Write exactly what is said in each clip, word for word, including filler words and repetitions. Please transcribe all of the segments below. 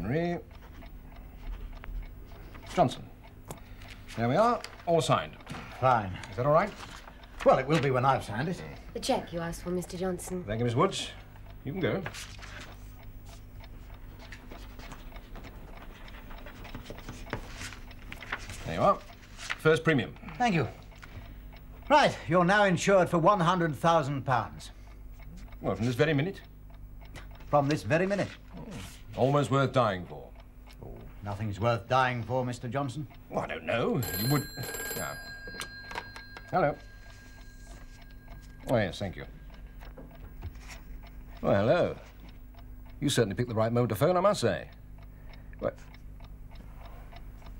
Henry Johnson. There we are, all signed. Fine. Is that all right? Well, it will be when I've signed it. The cheque you asked for, Mister Johnson. Thank you, Miss Woods. You can go. There you are. First premium. Thank you. Right, you're now insured for one hundred thousand pounds. Well, from this very minute? From this very minute. Oh. Almost worth dying for. Oh, nothing's worth dying for, Mister Johnson. Well, I don't know. You would... No. Hello. Oh, yes, thank you. Well, hello. You certainly picked the right moment to phone, I must say. Well,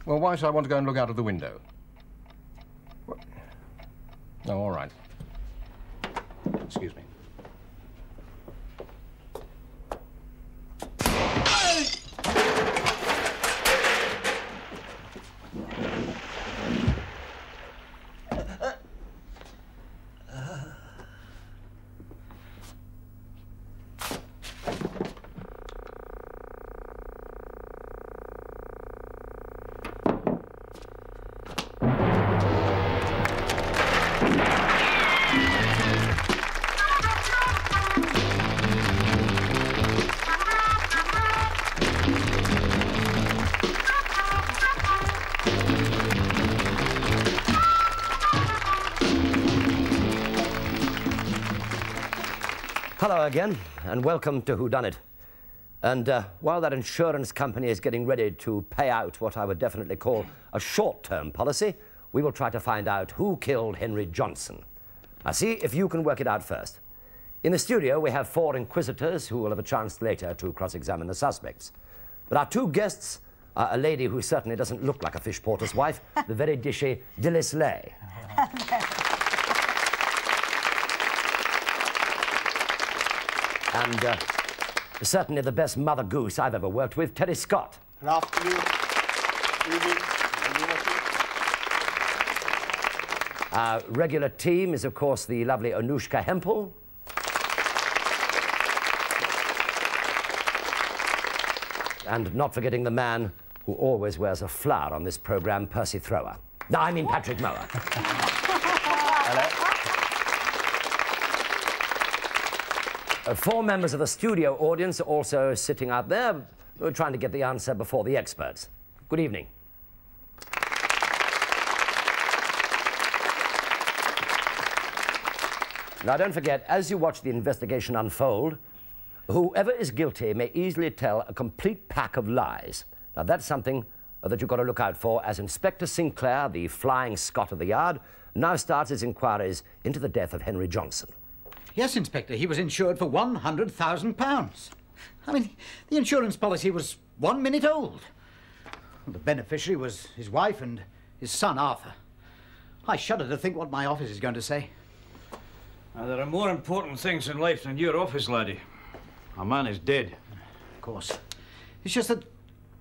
well, why should I want to go and look out of the window? Well, oh, all right. Excuse me. Hello again, and welcome to Whodunit. And uh, while that insurance company is getting ready to pay out what I would definitely call a short-term policy, we will try to find out who killed Henry Johnson. Now, see if you can work it out first. In the studio, we have four inquisitors who will have a chance later to cross-examine the suspects. But our two guests are a lady who certainly doesn't look like a fish porter's wife, the very dishy Dilys Lee. And uh, certainly the best mother goose I've ever worked with, Terry Scott. Good afternoon. Our regular team is, of course, the lovely Anoushka Hempel. And not forgetting the man who always wears a flower on this programme, Percy Thrower. No, I mean Patrick Mower. Hello. Uh, four members of the studio audience are also sitting out there, uh, trying to get the answer before the experts. Good evening. Now, don't forget, as you watch the investigation unfold, whoever is guilty may easily tell a complete pack of lies. Now, that's something uh, that you've got to look out for, as Inspector Sinclair, the flying Scot of the yard, now starts his inquiries into the death of Henry Johnson. Yes, Inspector, he was insured for one hundred thousand pounds. I mean, the insurance policy was one minute old. The beneficiary was his wife and his son, Arthur. I shudder to think what my office is going to say. Now, there are more important things in life than your office, laddie. Our man is dead. Of course. It's just that,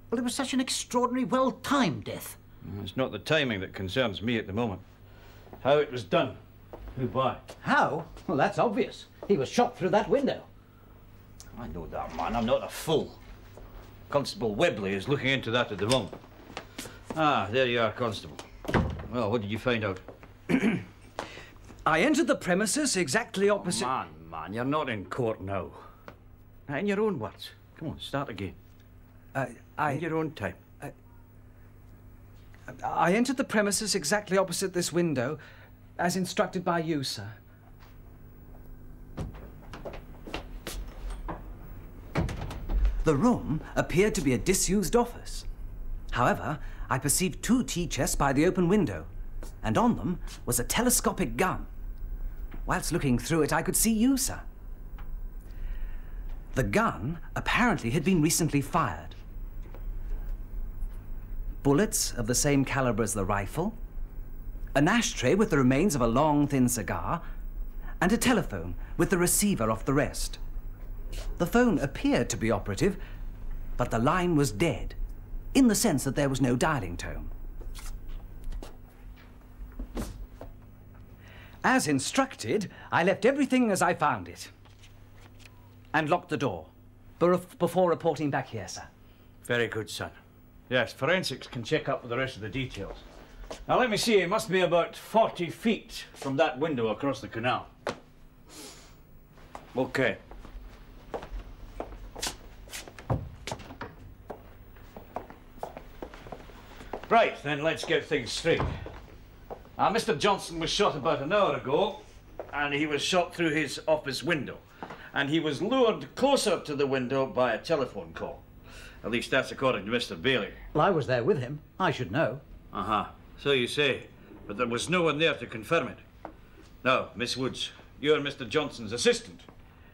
well, it was such an extraordinary, well-timed death. It's not the timing that concerns me at the moment. How it was done. Who by? How? Well, that's obvious. He was shot through that window. I know that, man. I'm not a fool. Constable Webley is looking into that at the moment. Ah, there you are, Constable. Well, what did you find out? I entered the premises exactly opposite... Oh, man, man, you're not in court now. Now, in your own words. Come on, start again. Uh, I... In your own time. I... I entered the premises exactly opposite this window, as instructed by you, sir. The room appeared to be a disused office. However, I perceived two tea chests by the open window, and on them was a telescopic gun. Whilst looking through it, I could see you, sir. The gun apparently had been recently fired. Bullets of the same caliber as the rifle, an ashtray with the remains of a long, thin cigar, and a telephone with the receiver off the rest. The phone appeared to be operative, but the line was dead, in the sense that there was no dialing tone. As instructed, I left everything as I found it and locked the door before reporting back here, sir. Very good, son. Yes, forensics can check up with the rest of the details. Now, let me see, it must be about forty feet from that window across the canal. Okay. Right, then let's get things straight. Uh, Mister Johnson was shot about an hour ago, and he was shot through his office window. And he was lured closer to the window by a telephone call. At least that's according to Mister Bailey. Well, I was there with him. I should know. Uh-huh. So you say. But there was no one there to confirm it. Now, Miss Woods, you're Mister Johnson's assistant.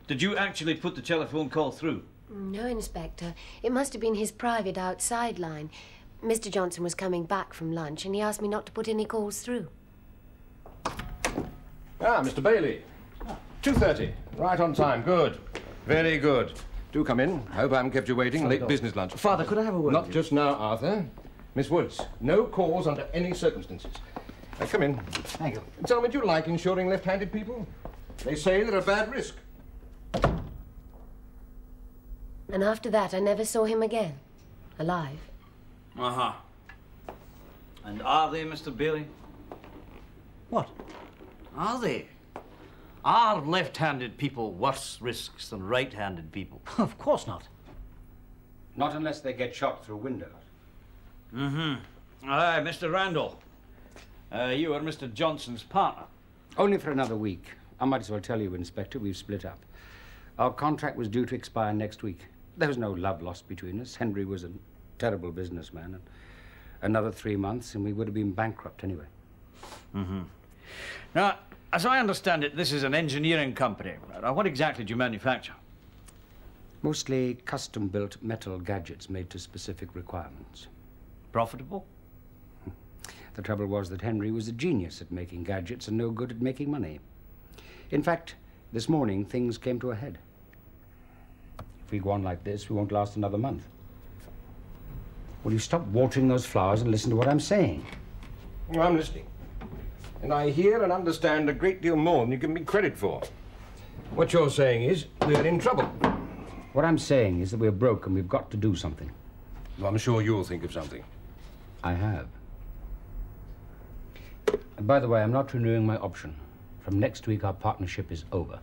Did you actually put the telephone call through? No, Inspector. It must have been his private outside line. Mister Johnson was coming back from lunch, and he asked me not to put any calls through. Ah, Mister Bailey. two thirty. Right on time. Good. Very good. Do come in. Hope I haven't kept you waiting. Late business lunch. Father, could I have a word? Not just now, Arthur. Miss Woods, no calls under any circumstances. Now, come in. Thank you. Tell me, do you like insuring left-handed people? They say they're a bad risk. And after that, I never saw him again. Alive. Uh-huh. And are they, Mister Bailey? What? Are they? Are left-handed people worse risks than right-handed people? Of course not. Not unless they get shot through windows. Mm-hmm. Aye, Mister Randall. Uh, you are Mister Johnson's partner. Only for another week. I might as well tell you, Inspector, we've split up. Our contract was due to expire next week. There was no love lost between us. Henry was a terrible businessman. And another three months, and we would have been bankrupt anyway. Mm-hmm. Now, as I understand it, this is an engineering company. What exactly do you manufacture? Mostly custom-built metal gadgets made to specific requirements. Profitable? The trouble was that Henry was a genius at making gadgets and no good at making money. In fact, this morning, things came to a head. If we go on like this, we won't last another month. Will you stop watering those flowers and listen to what I'm saying? Well, I'm listening. And I hear and understand a great deal more than you give me credit for. What you're saying is we're in trouble. What I'm saying is that we're broke and we've got to do something. Well, I'm sure you'll think of something. I have. And by the way, I'm not renewing my option. From next week, our partnership is over.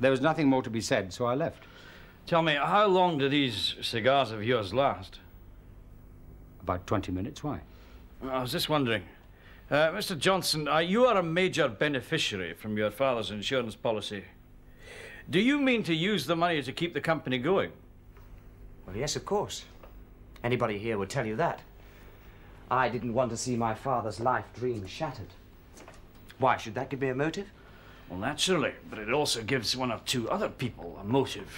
There was nothing more to be said, so I left. Tell me, how long do these cigars of yours last? About twenty minutes. Why? I was just wondering. Uh, Mister Johnson, uh, you are a major beneficiary from your father's insurance policy. Do you mean to use the money to keep the company going? Well, yes, of course. Anybody here would tell you that. I didn't want to see my father's life dream shattered. Why, should that give me a motive? Well, naturally, but it also gives one or two other people a motive.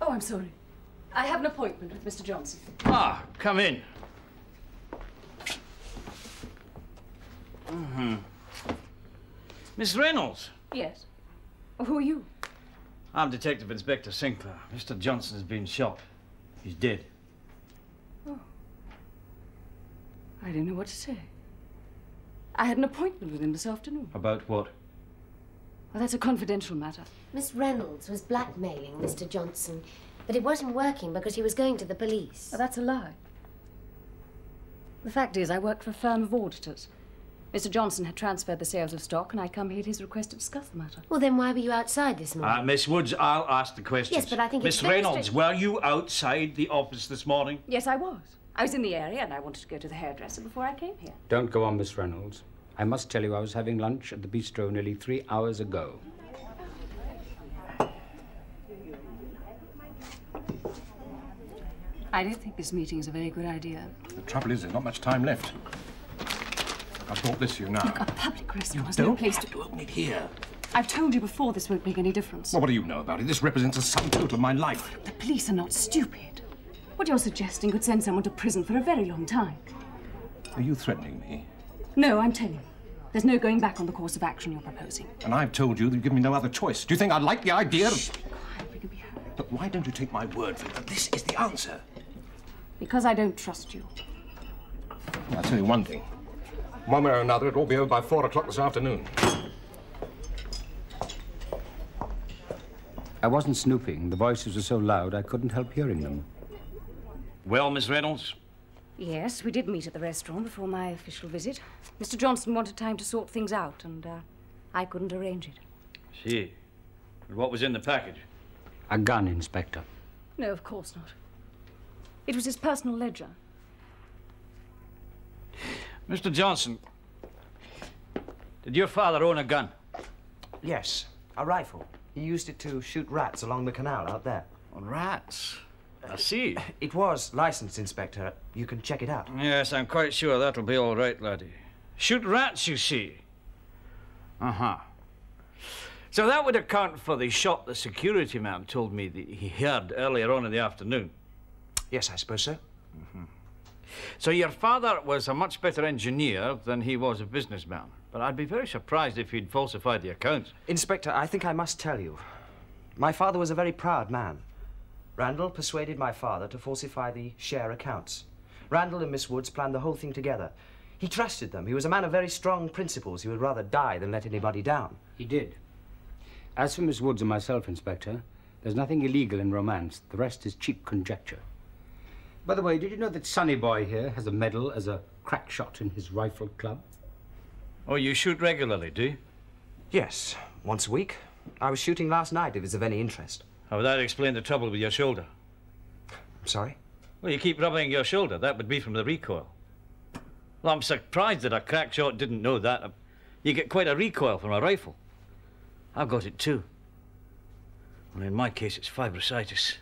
Oh, I'm sorry. I have an appointment with Mister Johnson. Ah, come in. Mm-hmm. Miss Reynolds? Yes. Who are you? I'm Detective Inspector Sinclair. Mister Johnson's been shot. He's dead. Oh. I didn't know what to say. I had an appointment with him this afternoon. About what? Well, that's a confidential matter. Miss Reynolds was blackmailing Mister Johnson, but it wasn't working because he was going to the police. Oh, that's a lie. The fact is, I worked for a firm of auditors. Mister Johnson had transferred the sales of stock, and I come here at his request to discuss the matter. Well, then why were you outside this morning? Uh, Miss Woods, I'll ask the questions. Yes, but I think it's Miss Reynolds, were you outside the office this morning? Yes, I was. I was in the area, and I wanted to go to the hairdresser before I came here. Don't go on, Miss Reynolds. I must tell you I was having lunch at the bistro nearly three hours ago. I don't think this meeting is a very good idea. The trouble is, there's not much time left. I've brought this to you now. Look, a public restaurant has no place to... You don't have to open it here. I've told you before this won't make any difference. Well, what do you know about it? This represents a sum total of my life. The police are not stupid. What you're suggesting could send someone to prison for a very long time. Are you threatening me? No, I'm telling you. There's no going back on the course of action you're proposing. And I've told you that you give me no other choice. Do you think I like the idea of... Shh, be quiet. We can be heard. But why don't you take my word for it that this is the answer? Because I don't trust you. I'll tell you one thing. One way or another, it'll all be over by four o'clock this afternoon. I wasn't snooping. The voices were so loud, I couldn't help hearing them. Well, Miss Reynolds? Yes, we did meet at the restaurant before my official visit. Mister Johnson wanted time to sort things out, and uh, I couldn't arrange it. I see. But what was in the package? A gun, Inspector. No, of course not. It was his personal ledger. Mister Johnson, did your father own a gun? Yes, a rifle. He used it to shoot rats along the canal out there. Oh, rats? I see. It was licensed, Inspector. You can check it out. Yes, I'm quite sure that'll be all right, laddie. Shoot rats, you see. Uh-huh. So that would account for the shot the security man told me that he heard earlier on in the afternoon. Yes, I suppose so. Mm-hmm. So your father was a much better engineer than he was a businessman. But I'd be very surprised if he'd falsified the accounts. Inspector, I think I must tell you. My father was a very proud man. Randall persuaded my father to falsify the share accounts. Randall and Miss Woods planned the whole thing together. He trusted them. He was a man of very strong principles. He would rather die than let anybody down. He did. As for Miss Woods and myself, Inspector, there's nothing illegal in romance. The rest is cheap conjecture. By the way, did you know that Sonny Boy here has a medal as a crack shot in his rifle club? Oh, you shoot regularly, do you? Yes, once a week. I was shooting last night, if it's of any interest. Oh, well, that explained the trouble with your shoulder. I'm sorry? Well, you keep rubbing your shoulder. That would be from the recoil. Well, I'm surprised that a crack shot didn't know that. You get quite a recoil from a rifle. I've got it too. Well, in my case, it's fibrositis.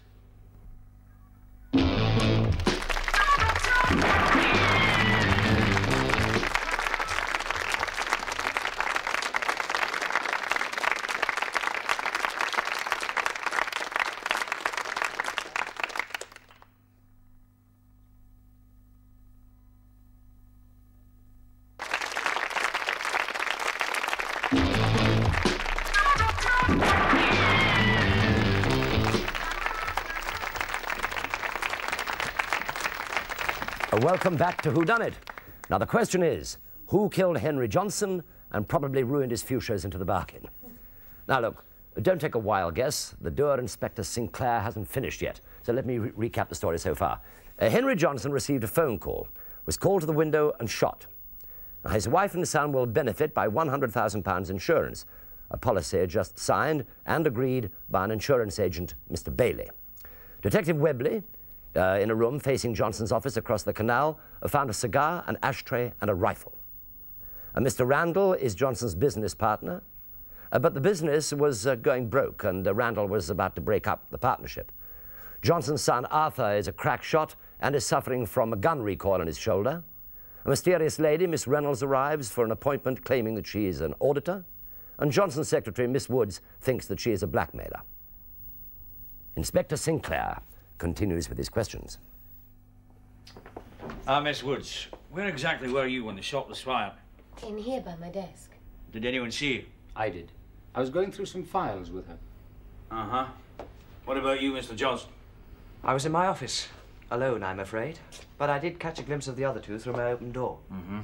Welcome back to Whodunit. Now, the question is, who killed Henry Johnson and probably ruined his fuchsias into the bargain? Now, look, don't take a wild guess. The doer, Inspector Sinclair, hasn't finished yet. So let me re recap the story so far. Uh, Henry Johnson received a phone call, was called to the window and shot. Now, his wife and son will benefit by one hundred thousand pounds insurance, a policy just signed and agreed by an insurance agent, Mister Bailey. Detective Webley, Uh, in a room facing Johnson's office across the canal, found a cigar, an ashtray, and a rifle. Uh, Mister Randall is Johnson's business partner, uh, but the business was uh, going broke, and uh, Randall was about to break up the partnership. Johnson's son, Arthur, is a crack shot and is suffering from a gun recoil on his shoulder. A mysterious lady, Miss Reynolds, arrives for an appointment claiming that she is an auditor, and Johnson's secretary, Miss Woods, thinks that she is a blackmailer. Inspector Sinclair continues with his questions. Ah, uh, Miss Woods, where exactly were you when the shot was fired? In here by my desk. Did anyone see you? I did. I was going through some files with her. Uh-huh. What about you, Mister Johnson? I was in my office. Alone, I'm afraid. But I did catch a glimpse of the other two through my open door. Mm-hmm.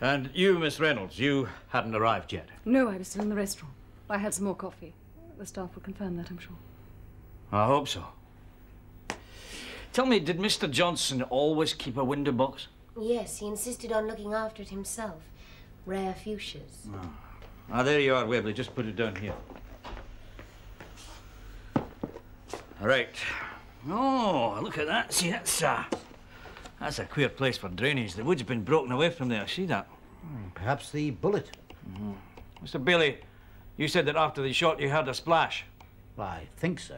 And you, Miss Reynolds, you hadn't arrived yet? No, I was still in the restaurant. I had some more coffee. The staff will confirm that, I'm sure. I hope so. Tell me, did Mister Johnson always keep a window box? Yes, he insisted on looking after it himself. Rare fuchsias. Ah, oh. oh, there you are, Webley. Just put it down here. All right. Oh, look at that. See, that's, uh, that's a queer place for drainage. The wood's been broken away from there. See that? Perhaps the bullet. Mm-hmm. Mister Bailey, you said that after the shot you heard a splash. Well, I think so.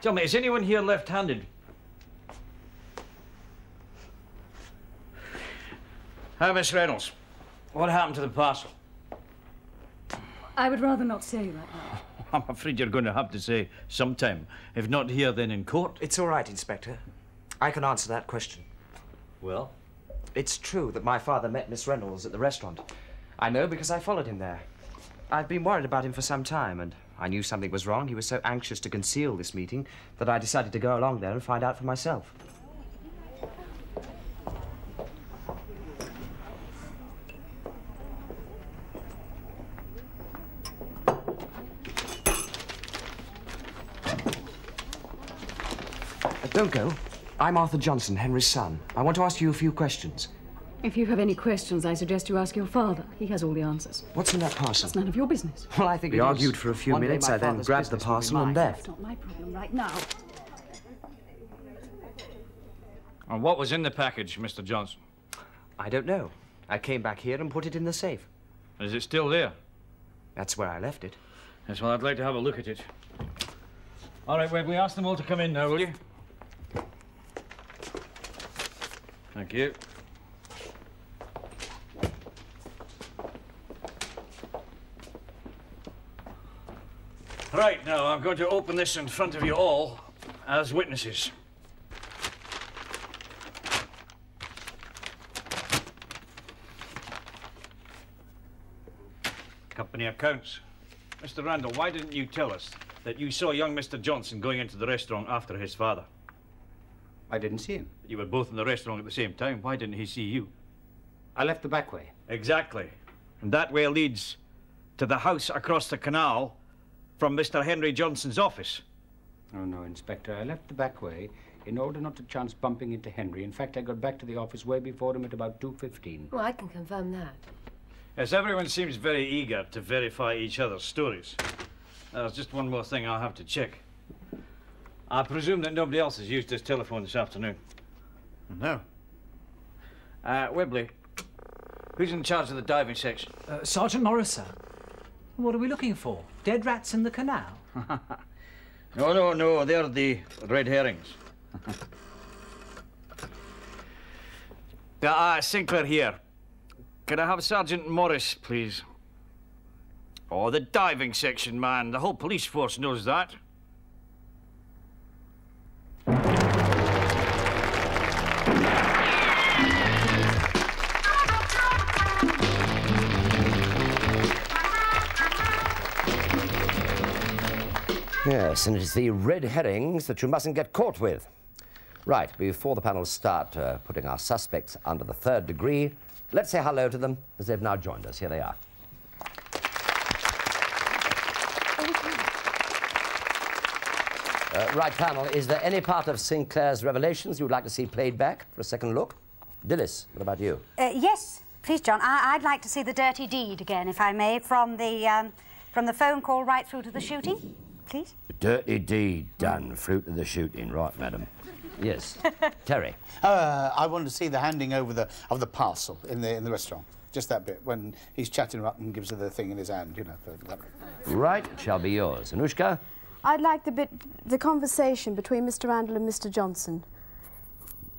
Tell me, is anyone here left-handed? Hi, Miss Reynolds. What happened to the parcel? I would rather not say right now. I'm afraid you're going to have to say sometime. If not here, then in court. It's all right, Inspector. I can answer that question. Well? It's true that my father met Miss Reynolds at the restaurant. I know because I followed him there. I've been worried about him for some time, and I knew something was wrong. He was so anxious to conceal this meeting that I decided to go along there and find out for myself. Don't go. I'm Arthur Johnson, Henry's son. I want to ask you a few questions. If you have any questions, I suggest you ask your father. He has all the answers. What's in that parcel? It's none of your business. Well, I think we argued for a few minutes. I then grabbed the parcel and left. That's not my problem right now. And what was in the package, Mister Johnson? I don't know. I came back here and put it in the safe. Is it still there? That's where I left it. Yes, well, I'd like to have a look at it. All right, Webb, we ask them all to come in now, will you? Thank you. Right, now I'm going to open this in front of you all as witnesses. Company accounts. Mister Randall, why didn't you tell us that you saw young Mister Johnson going into the restaurant after his father? I didn't see him. You were both in the restaurant at the same time. Why didn't he see you? I left the back way. Exactly. And that way leads to the house across the canal from Mister Henry Johnson's office. Oh, no, Inspector. I left the back way in order not to chance bumping into Henry. In fact, I got back to the office way before him at about two fifteen. Well, I can confirm that. Yes, everyone seems very eager to verify each other's stories. There's just one more thing I'll have to check. I presume that nobody else has used this telephone this afternoon. No. Uh, Webley, who's in charge of the diving section? Uh, Sergeant Morris, sir. What are we looking for? Dead rats in the canal? No, no, no. They're the red herrings. Ah, uh, Sinclair here. Can I have Sergeant Morris, please? Oh, the diving section, man. The whole police force knows that. Yes, and it's the red herrings that you mustn't get caught with. Right, before the panel start uh, putting our suspects under the third degree, let's say hello to them, as they've now joined us. Here they are. Uh, right, panel, is there any part of Sinclair's revelations you would like to see played back for a second look? Dilys, what about you? Uh, yes, please, John. I I'd like to see the dirty deed again, if I may, from the, um, from the phone call right through to the shooting. Please? The dirty deed done, fruit of the shooting, right, madam? Yes. Terry? Uh, I wanted to see the handing over the, of the parcel in the, in the restaurant. Just that bit, when he's chatting her up and gives her the thing in his hand, you know. For that bit. Right, it shall be yours. Anoushka? I'd like the bit, the conversation between Mister Randall and Mister Johnson.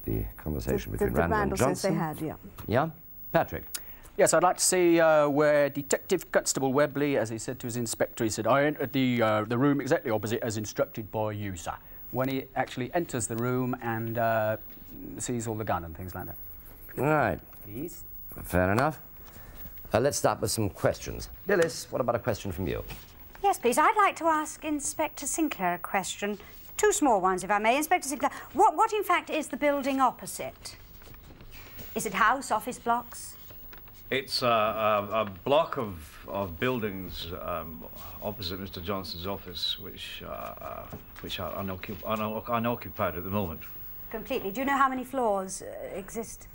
The conversation the, between the, Randall, the Randall and Johnson? The Randall says they had, yeah. Yeah? Patrick? Yes, I'd like to see uh, where Detective Constable Webley, as he said to his inspector, he said, I entered the, uh, the room exactly opposite as instructed by you, sir. When he actually enters the room and uh, sees all the gun and things like that. All right. Please. Fair enough. Uh, let's start with some questions. Dilys, what about a question from you? Yes, please. I'd like to ask Inspector Sinclair a question. Two small ones, if I may. Inspector Sinclair, what, what in fact is the building opposite? Is it house, office blocks? It's a, a, a block of, of buildings um, opposite Mister Johnson's office, which, uh, which are unoccup unoc unoccupied at the moment. Completely. Do you know how many floors uh, exist?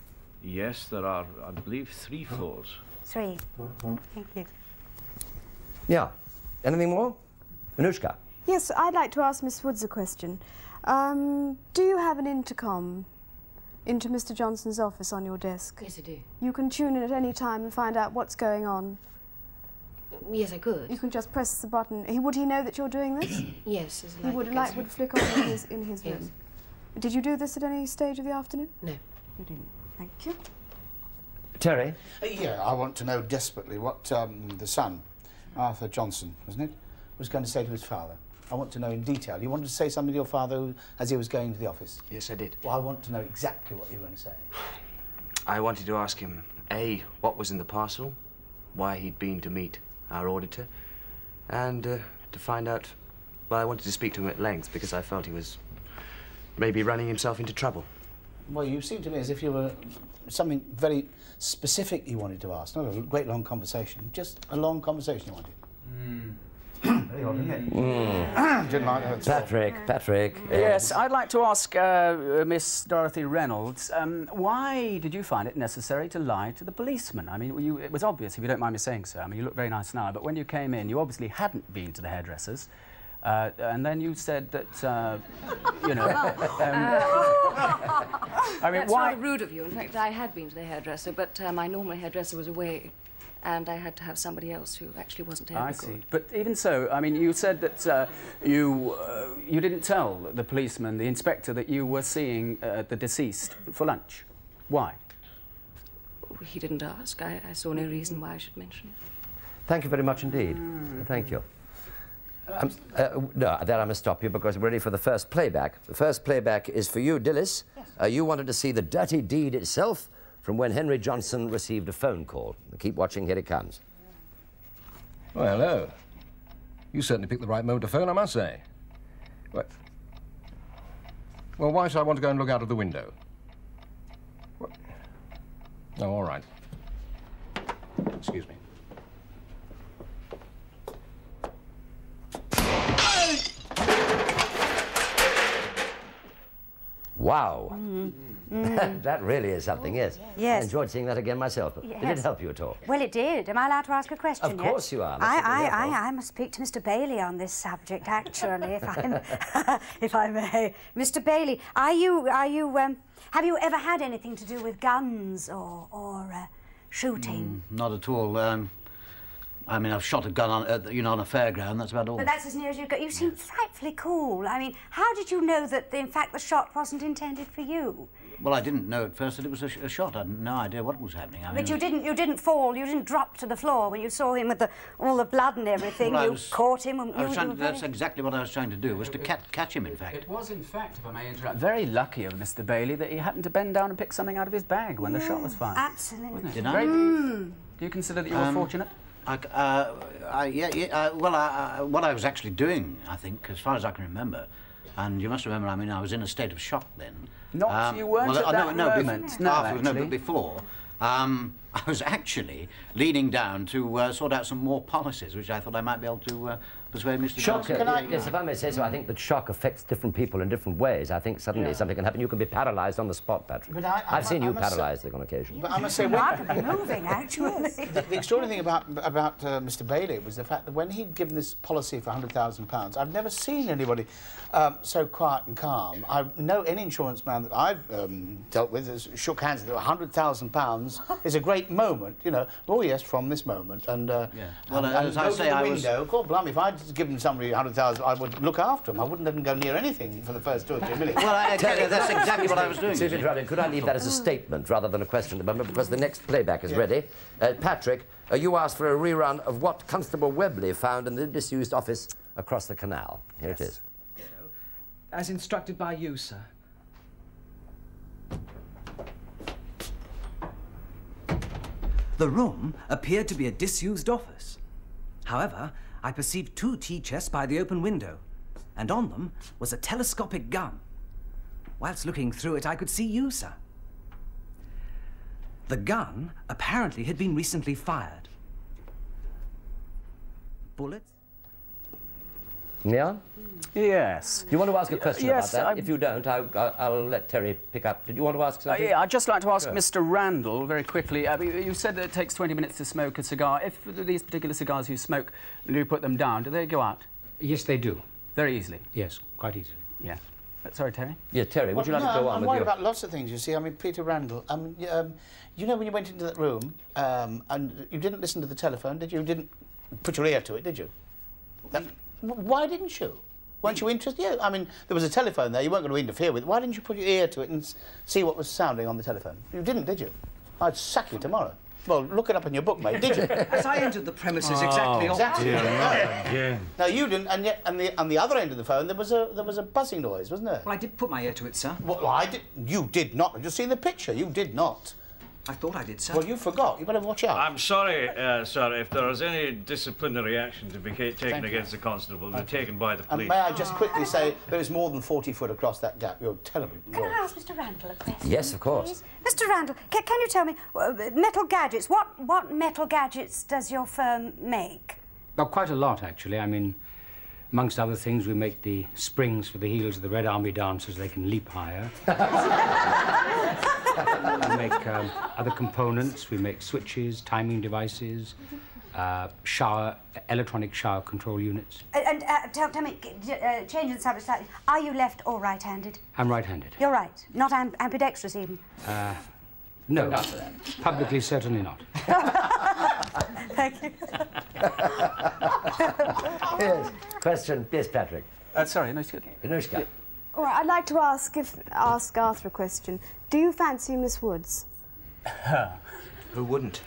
Yes, there are, I believe, three floors. Three. Mm-hmm. Thank you. Yeah. Anything more? Anoushka? Yes, I'd like to ask Miss Woods a question. Um, do you have an intercom into Mister Johnson's office on your desk? Yes, I do. You can tune in at any time and find out what's going on? Yes, I could. You can just press the button. He, would he know that you're doing this? Yes. As he would, light would flick on in his, in his room. Yes. Did you do this at any stage of the afternoon? No. You didn't. Thank you. Terry? Uh, yeah, I want to know desperately what um, the son, Arthur Johnson, wasn't it, was going to say to his father. I want to know in detail. You wanted to say something to your father who, as he was going to the office? Yes, I did. Well, I want to know exactly what you were going to say. I wanted to ask him, A, what was in the parcel, why he'd been to meet our auditor, and uh, to find out... Well, I wanted to speak to him at length because I felt he was maybe running himself into trouble. Well, you seem to me as if you were something very specific you wanted to ask, not a great long conversation, just a long conversation you wanted. Mm. Very odd, isn't it? Mm. Didn't like that. Patrick, Patrick. Yes, I'd like to ask uh, Miss Dorothy Reynolds, um, why did you find it necessary to lie to the policeman? I mean, you, it was obvious, if you don't mind me saying so. I mean, you look very nice now, but when you came in, you obviously hadn't been to the hairdresser's. Uh, and then you said that, uh, you know... Well, um, uh, I mean, that's why... rather rude of you. In fact, I had been to the hairdresser, but uh, my normal hairdresser was away, and I had to have somebody else who actually wasn't able to. I see. But even so, I mean, you said that uh, you, uh, you didn't tell the policeman, the inspector, that you were seeing uh, the deceased for lunch. Why? He didn't ask. I, I saw no reason why I should mention it. Thank you very much indeed. Mm. Thank you. Um, uh, no, there I must stop you because we're ready for the first playback. The first playback is for you, Dilys. Yes. Uh, you wanted to see the dirty deed itself from when Henry Johnson received a phone call. Keep watching, here it comes. Well, hello. You certainly picked the right moment to phone, I must say. Well, well, why should I want to go and look out of the window? What? Oh, all right. Excuse me. Wow. Mm. Mm. That really is something, yes. Yes. I enjoyed seeing that again myself. Yes. Did it help you at all? Well, it did. Am I allowed to ask a question Of yet? course you are. I, I, I, I must speak to Mister Bailey on this subject, actually, if, I'm, if I may. Mister Bailey, are you, are you, um, have you ever had anything to do with guns or, or uh, shooting? Mm, not at all. Um, I mean, I've shot a gun on, uh, you know, on a fairground. That's about all. But that's as near as you go. You seem frightfully cool. I mean, how did you know that, in fact, the shot wasn't intended for you? Well, I didn't know at first that it was a, sh a shot. I had no idea what was happening. I mean, but you didn't, you didn't fall. You didn't drop to the floor when you saw him with the, all the blood and everything. Well, you was, caught him. And I was you trying to, that's exactly what I was trying to do, was to it, cat, catch him, in fact. It was, in fact, if I may interrupt, very lucky of Mister Bailey that he happened to bend down and pick something out of his bag when mm, the shot was fired. Absolutely. Wasn't it? Did I? Mm. Do you consider that you were um, fortunate? I, uh, I, yeah, yeah, uh, well, I, I, what I was actually doing, I think, as far as I can remember, and you must remember, I mean, I was in a state of shock then. Not um, you weren't well, at uh, that no, no, moment. No, after, no, but before, um, I was actually leaning down to uh, sort out some more policies, which I thought I might be able to uh, persuade Mister Shock, Johnson. Can I, yes, if I may say so, I think that shock affects different people in different ways. I think suddenly yeah. something can happen. You can be paralysed on the spot, Patrick. But I, I, I've seen I, I you paralysed on occasion. But I must say, I could be moving, actually. The, the extraordinary thing about, about uh, Mister Bailey was the fact that when he'd given this policy for one hundred thousand pounds, I've never seen anybody um, so quiet and calm. I know any insurance man that I've um, dealt with has shook hands with one hundred thousand pounds is a great moment, you know. Oh yes, from this moment, and uh, yeah. Well, and, and as I say, I was. God blimey, if I'd given somebody a hundred thousand, I would look after him. I wouldn't let him go near anything for the first two or three minutes. Well, I, that's exactly what I was doing. Could I leave that as a statement rather than a question, because the next playback is yeah. ready. Uh, Patrick, uh, you asked for a rerun of what Constable Webley found in the disused office across the canal. Here yes. it is. As instructed by you, sir. The room appeared to be a disused office. However, I perceived two tea-chests by the open window, and on them was a telescopic gun. Whilst looking through it, I could see you, sir. The gun apparently had been recently fired. Bullets? Neon? Yes. Do you want to ask a question uh, yes, about that? I'm... If you don't, I, I, I'll let Terry pick up. Did you want to ask something? Uh, yeah, I'd just like to ask sure. Mister Randall very quickly. Uh, you said that it takes twenty minutes to smoke a cigar. If these particular cigars you smoke, you put them down, do they go out? Yes, they do. Very easily? Yes, quite easily. Yeah. Sorry, Terry? Yeah, Terry, would well, you like no, to go I'm, on I'm with worried your... about lots of things, you see. I mean, Peter Randall, um, um, you know when you went into that room um, and you didn't listen to the telephone, did you? You didn't put your ear to it, did you? That... Why didn't you? Weren't you interested? Yeah, I mean, there was a telephone there. You weren't going to interfere with it. Why didn't you put your ear to it and see what was sounding on the telephone? You didn't, did you? I'd sack you tomorrow. Well, look it up in your book, mate, did you? As I entered the premises, oh, exactly. Exactly. Yeah, yeah. Now, you didn't, and yet, and the, on the other end of the phone, there was a there was a buzzing noise, wasn't there? Well, I did put my ear to it, sir. Well, I did. You did not. Have you seen the picture? You did not. I thought I did, sir. Well, you forgot. You better watch out. I'm sorry, uh, sir, if there is any disciplinary action to be taken against the constable, they're taken by the police. And may I just quickly say, there is more than forty foot across that gap. You're terribly wrong. Can I ask Mister Randall a question? Yes, of course. Please? Mister Randall, can, can you tell me, uh, metal gadgets, what, what metal gadgets does your firm make? Well, quite a lot, actually. I mean, amongst other things, we make the springs for the heels of the Red Army dancers so they can leap higher. We make um, other components. We make switches, timing devices, uh, shower, electronic shower control units. And, and uh, tell, tell me, uh, change the subject slightly. Are you left or right-handed? I'm right-handed. You're right. Not am ambidextrous even. Uh, no. Not for that. Publicly, certainly not. Thank you. Yes. Question, yes, Patrick. Uh, sorry, no, excuse me. Anoushka. All right, I'd like to ask if ask Arthur a question. Do you fancy Miss Woods? Who wouldn't?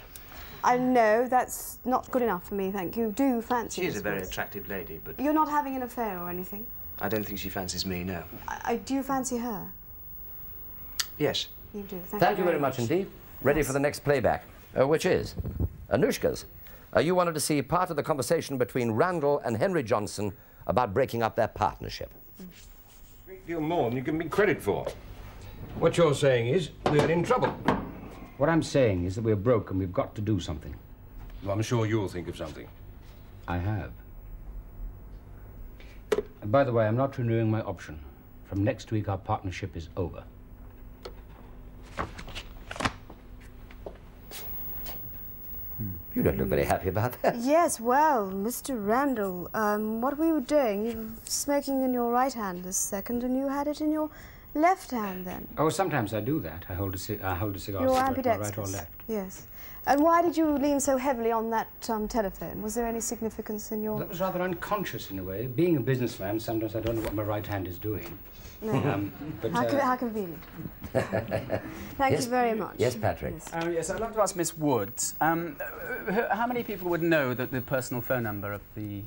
I know, that's not good enough for me, thank you. Do you fancy She is Miss a very Woods? Attractive lady, but... You're not having an affair or anything? I don't think she fancies me, no. I, I, do you fancy her? Yes. You do, thank, thank you very much. much indeed. Ready yes. for the next playback, uh, which is Anoushka's. Uh, you wanted to see part of the conversation between Randall and Henry Johnson about breaking up their partnership. Mm. Deal more than you can be credit for. What you're saying is we're in trouble. What I'm saying is that we're broke and we've got to do something. Well, I'm sure you'll think of something. I have. And by the way, I'm not renewing my option. From next week, our partnership is over. You don't look very happy about that. Yes, well, Mister Randall, um, what we were doing, you were smoking in your right hand this second, and you had it in your left hand then. Oh, sometimes I do that. I hold a, cig I hold a cigar to my right or left. Yes. And why did you lean so heavily on that um, telephone? Was there any significance in your... That was rather unconscious in a way. Being a businessman, sometimes I don't know what my right hand is doing. No. Um, but, how, uh... how convenient. Thank yes. you very much. Yes, Patrick. Yes, um, yes I'd like to ask Miss Woods, um, how many people would know that the personal phone number of the,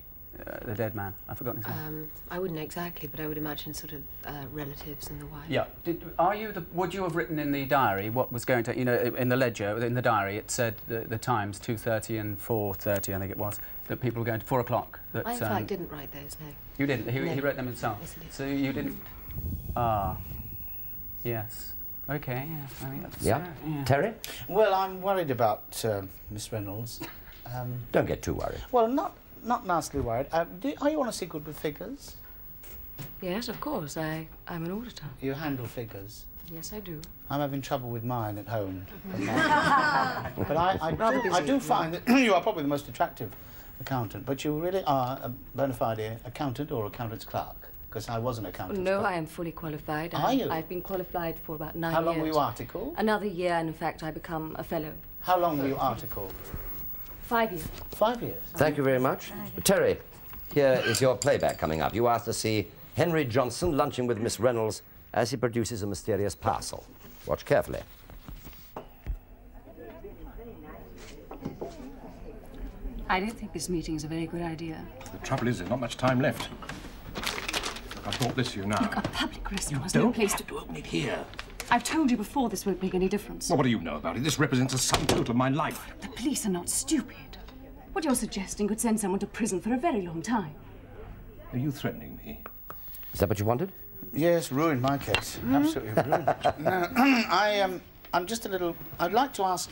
uh, the dead man? I've forgotten his name. Um, I wouldn't exactly, but I would imagine sort of uh, relatives and the wife. Yeah. Did, are you the, would you have written in the diary what was going to, you know, in the ledger, in the diary, it said the, the times, two thirty and four thirty, I think it was, that people were going to four o'clock? I, in fact, um, didn't write those, no. You didn't? He, no. he wrote them himself? Yes, I did. So you didn't... Ah, yes. Okay, yeah. I mean, that's yeah. Sad. yeah. Terry? Well, I'm worried about uh, Miss Reynolds. Um, Don't get too worried. Well, not not nastily worried. Uh, do, are you honestly good with figures? Yes, of course. I, I'm an auditor. You handle figures? Yes, I do. I'm having trouble with mine at home. But I, I, do, I do find that you are probably the most attractive accountant, but you really are a bona fide accountant or accountant's clerk. Because I was an accountant. No, I am fully qualified. Are I, you? I've been qualified for about nine years. How long years. were you articled? Another year, and in fact, I become a fellow. How long were you articled? Five years. Five years. Thank you very much. Terry, here is your playback coming up. You asked to see Henry Johnson lunching with Miss Reynolds as he produces a mysterious parcel. Watch carefully. I don't think this meeting's a very good idea. The trouble is, there's not much time left. I brought this to you now. Look, a public restaurant has no place to... to open it here. I've told you before this won't make any difference. Well, what do you know about it? This represents a sum total of my life. The police are not stupid. What you're suggesting could send someone to prison for a very long time. Are you threatening me? Is that what you wanted? Yes, ruined my case. Mm-hmm. Absolutely ruined it. No, I am... Um, I'm just a little... I'd like to ask...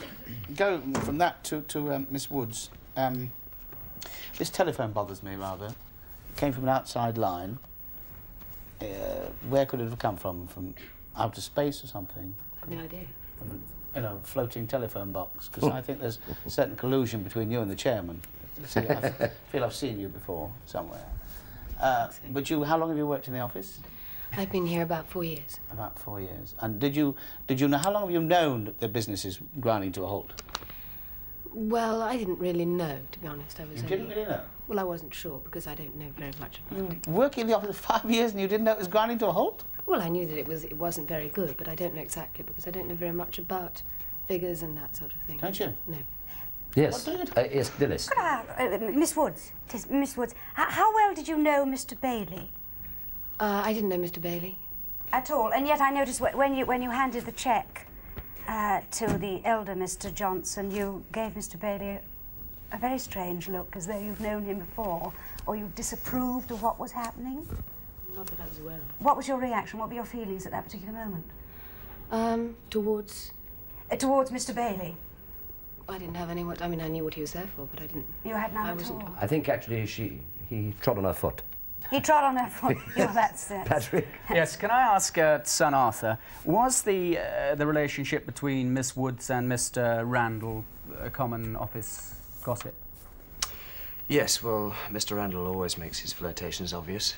Go from that to, to um, Miss Woods. Um, this telephone bothers me, rather. It came from an outside line. Uh, where could it have come from? From outer space or something? No idea. From, you know, floating telephone box, because I think there's a certain collusion between you and the chairman. See, I feel I've seen you before somewhere. Uh, exactly. But you, how long have you worked in the office? I've been here about four years. About four years. And did you, did you know, how long have you known that the business is grinding to a halt? Well, I didn't really know, to be honest. I was. You didn't really know? Well, I wasn't sure, because I don't know very much about it. Working in the office for five years and you didn't know it was grinding to a halt? Well, I knew that it, was, it wasn't very good, but I don't know exactly, because I don't know very much about figures and that sort of thing. Don't you? No. Yes. What did? Uh, yes, Dilys. Could I, uh, Miss Woods, Miss Woods, how well did you know Mister Bailey? Uh, I didn't know Mister Bailey. At all, and yet I noticed when you, when you handed the cheque... uh, to the elder Mister Johnson, you gave Mister Bailey a very strange look, as though you've known him before, or you disapproved of what was happening? Not that I was aware of. What was your reaction? What were your feelings at that particular moment? Um, towards? Uh, towards Mister Bailey. I didn't have any, I mean, I knew what he was there for, but I didn't. You had none I at wasn't. all? I think, actually, she, he trod on her foot. He trod on her foot. Well, that's it. Patrick? Yes, can I ask, uh, son Arthur, was the, uh, the relationship between Miss Woods and Mister Randall a common office gossip? Yes, well, Mister Randall always makes his flirtations obvious.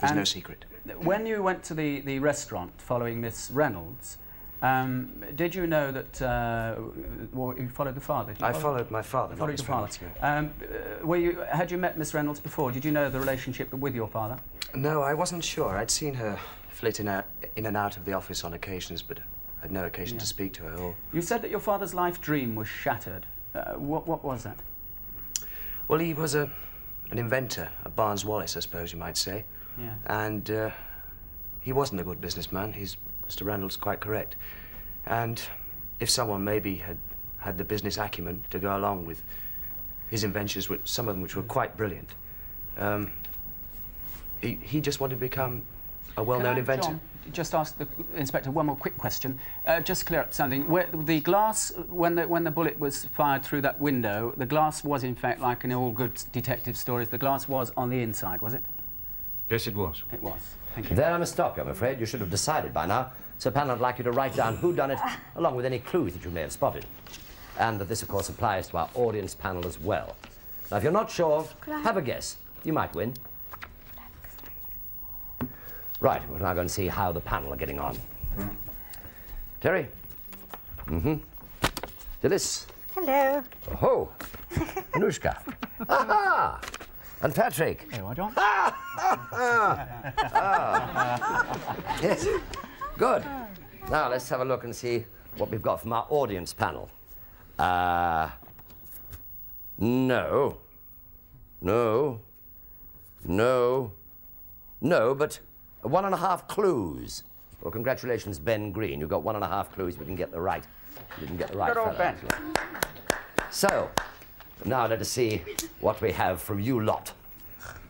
There's and no secret. When you went to the, the restaurant following Miss Reynolds, um, did you know that... Uh, well, you followed the father? Did you I follow? followed my father, followed your father. Um, were you, had you met Miss Reynolds before? Did you know the relationship with your father? No, I wasn't sure. I'd seen her flitting out, in and out of the office on occasions, but I had no occasion yeah. to speak to her at all. You said that your father's life dream was shattered. Uh, what, what was that? Well, he was a, an inventor, a Barnes Wallace, I suppose you might say. Yeah. And uh, he wasn't a good businessman. He's, Mister Randall's quite correct. And if someone maybe had had the business acumen to go along with his inventions, which, some of them which were quite brilliant, um, he, he just wanted to become a well-known inventor. John, just ask the inspector one more quick question. Uh, just clear up something. Where the glass, when the, when the bullet was fired through that window, the glass was, in fact, like in all good detective stories, the glass was on the inside, was it? Yes, it was. It was. Thank you. There I must stop you, I'm afraid. You should have decided by now. Sir Panel would like you to write down who done it, along with any clues that you may have spotted. And that this, of course, applies to our audience panel as well. Now, if you're not sure, have a guess. You might win. Right, we're now going to see how the panel are getting on. Mm. Terry? Mm-hmm. Dilys? Hello. Oh-ho. Anoushka. Aha! And Patrick. Hey, why don't? Ah! Ah! Ah! Ah! Ah! Yes. Good. Now let's have a look and see what we've got from our audience panel. Uh, no. No. No. No, but one and a half clues. Well, congratulations, Ben Green. You got one and a half clues. We can get the right. We can get the right. Good old Ben. So. Now let us see what we have from you lot.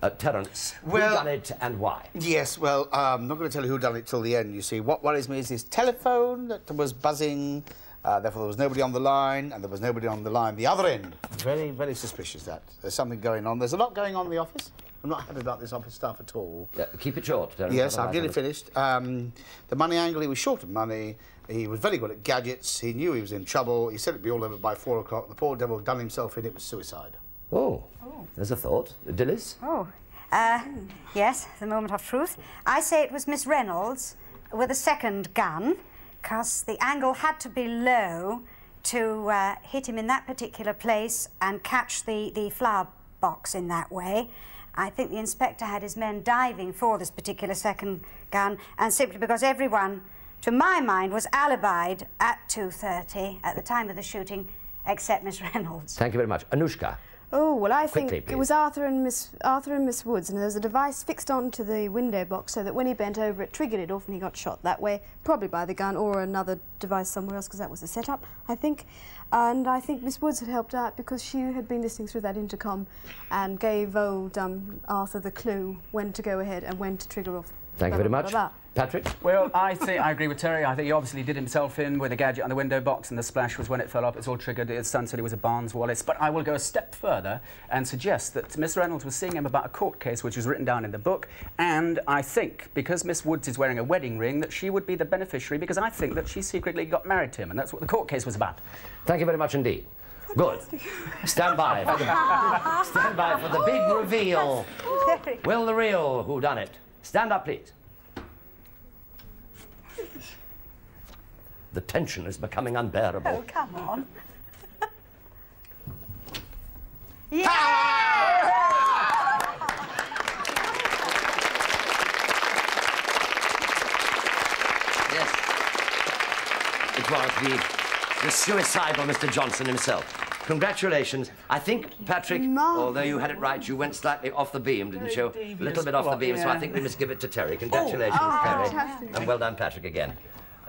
Uh, Terence, well, who done it and why? Yes, well, I'm not going to tell you who done it till the end, you see. What worries me is this telephone that was buzzing, uh, therefore there was nobody on the line, and there was nobody on the line the other end. Very, very suspicious, that. There's something going on. There's a lot going on in the office. I'm not happy about this office stuff at all. Yeah, keep it short, Terence. Yes, I've nearly finished. Um, the money angle, he was short of money. He was very good at gadgets. He knew he was in trouble. He said it'd be all over by four o'clock. The poor devil done himself in. It was suicide. Oh, oh. There's a thought. Dilys? Oh, uh, yes, the moment of truth. I say it was Miss Reynolds with a second gun, because the angle had to be low to uh, hit him in that particular place and catch the, the flower box in that way. I think the inspector had his men diving for this particular second gun, and simply because everyone, to my mind, was alibied at two thirty at the time of the shooting, except Miss Reynolds. Thank you very much. Anoushka. Oh, well, I Quickly, think please. it was Arthur and Miss Arthur and Miss Woods, and there was a device fixed onto the window box so that when he bent over, it triggered it off and he got shot that way, probably by the gun or another device somewhere else, because that was the setup, I think. And I think Miss Woods had helped out because she had been listening through that intercom and gave old um, Arthur the clue when to go ahead and when to trigger off. Thank you very much. Patrick? Well, I think I agree with Terry. I think he obviously did himself in with a gadget on the window box, and the splash was when it fell off. It's all triggered. His son said he was a Barnes Wallace. But I will go a step further and suggest that Miss Reynolds was seeing him about a court case which was written down in the book, and I think, because Miss Woods is wearing a wedding ring, that she would be the beneficiary, because I think that she secretly got married to him, and that's what the court case was about. Thank you very much indeed. Good. Stand by. For the, stand by for the big reveal. Will the real whodunit stand up, please? The tension is becoming unbearable. Oh, come on. Yeah! Yes. It was the, the suicidal Mister Johnson himself. Congratulations. I think, Patrick, although you had it right, you went slightly off the beam, didn't you? A little bit off the beam, so I think we must give it to Terry. Congratulations, Terry. And well done, Patrick, again.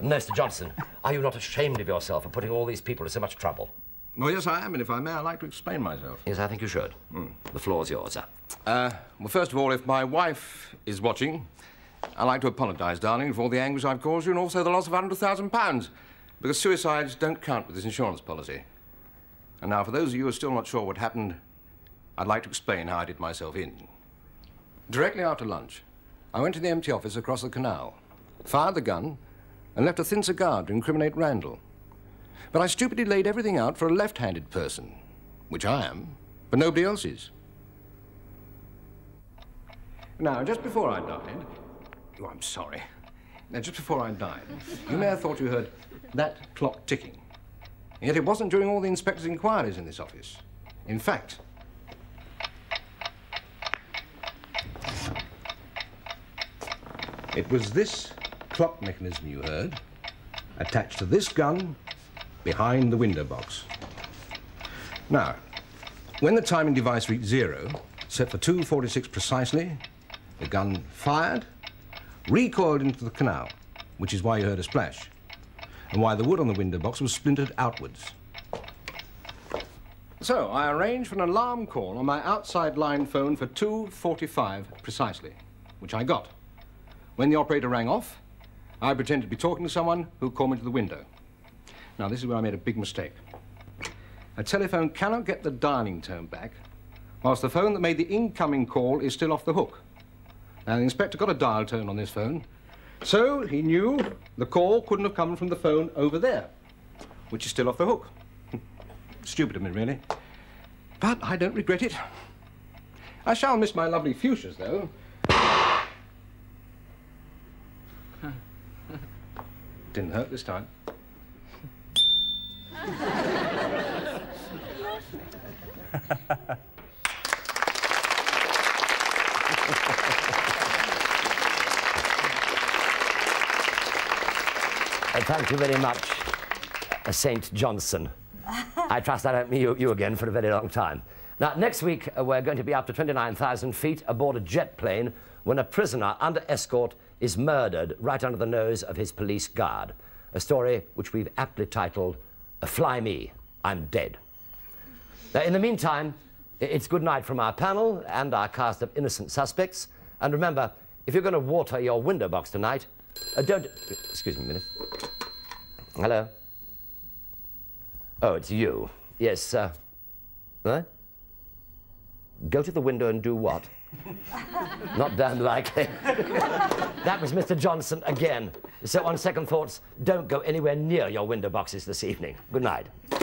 Mister Johnson, are you not ashamed of yourself for putting all these people to so much trouble? Well, yes, I am, and if I may, I'd like to explain myself. Yes, I think you should. Mm. The floor's yours, sir. Uh, well, first of all, if my wife is watching, I'd like to apologise, darling, for all the anguish I've caused you and also the loss of one hundred thousand pounds, because suicides don't count with this insurance policy. And now, for those of you who are still not sure what happened, I'd like to explain how I did myself in. Directly after lunch, I went to the empty office across the canal, fired the gun, and left a thin cigar to incriminate Randall. But I stupidly laid everything out for a left-handed person, which I am, but nobody else is. Now, just before I died... Oh, I'm sorry. Now, just before I died, you may have thought you heard that clock ticking. And yet it wasn't during all the inspector's inquiries in this office. In fact... it was this clock mechanism you heard, attached to this gun, behind the window box. Now, when the timing device reached zero, set for two forty-six precisely, the gun fired, recoiled into the canal, which is why you heard a splash, and why the wood on the window box was splintered outwards. So, I arranged for an alarm call on my outside line phone for two forty-five precisely, which I got. When the operator rang off, I pretended to be talking to someone who called me to the window. Now, this is where I made a big mistake. A telephone cannot get the dialing tone back whilst the phone that made the incoming call is still off the hook. Now, the inspector got a dial tone on this phone, so he knew the call couldn't have come from the phone over there, which is still off the hook. Stupid of me, really. But I don't regret it. I shall miss my lovely fuchsias, though. Didn't hurt this time. Thank you very much, Saint Johnson. I trust I don't meet you, you again for a very long time. Now, next week, uh, we're going to be up to twenty-nine thousand feet aboard a jet plane when a prisoner under escort is murdered right under the nose of his police guard. A story which we've aptly titled, Fly Me, I'm Dead. Now, in the meantime, it's good night from our panel and our cast of innocent suspects. And remember, if you're going to water your window box tonight, uh, don't... Excuse me a minute. Hello? Oh, it's you. Yes, uh... Huh? Go to the window and do what? Not damned likely. That was Mister Johnson again. So on second thoughts, don't go anywhere near your window boxes this evening. Good night.